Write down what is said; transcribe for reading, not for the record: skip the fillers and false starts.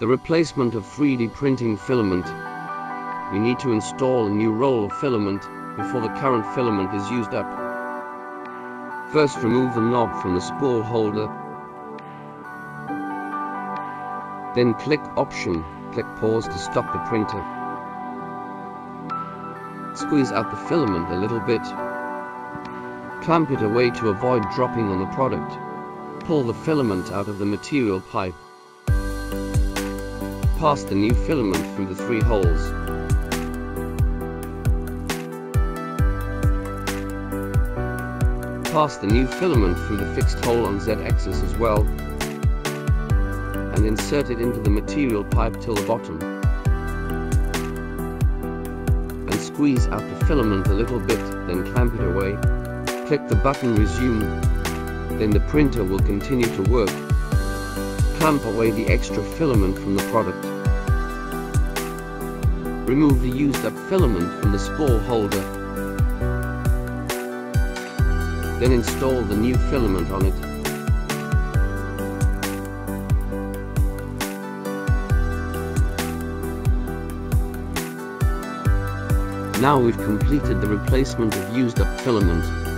the replacement of 3D printing filament. We need to install a new roll of filament before the current filament is used up. First, remove the knob from the spool holder. Then click Option, click Pause to stop the printer. Squeeze out the filament a little bit. Clamp it away to avoid dropping on the product. Pull the filament out of the material pipe. Pass the new filament through the 3 holes. Pass the new filament through the fixed hole on Z-axis as well, and insert it into the material pipe till the bottom, and squeeze out the filament a little bit, then clamp it away. Click the button Resume, then the printer will continue to work. Clamp away the extra filament from the product. Remove the used up filament from the spool holder. Then install the new filament on it. Now we've completed the replacement of used up filament.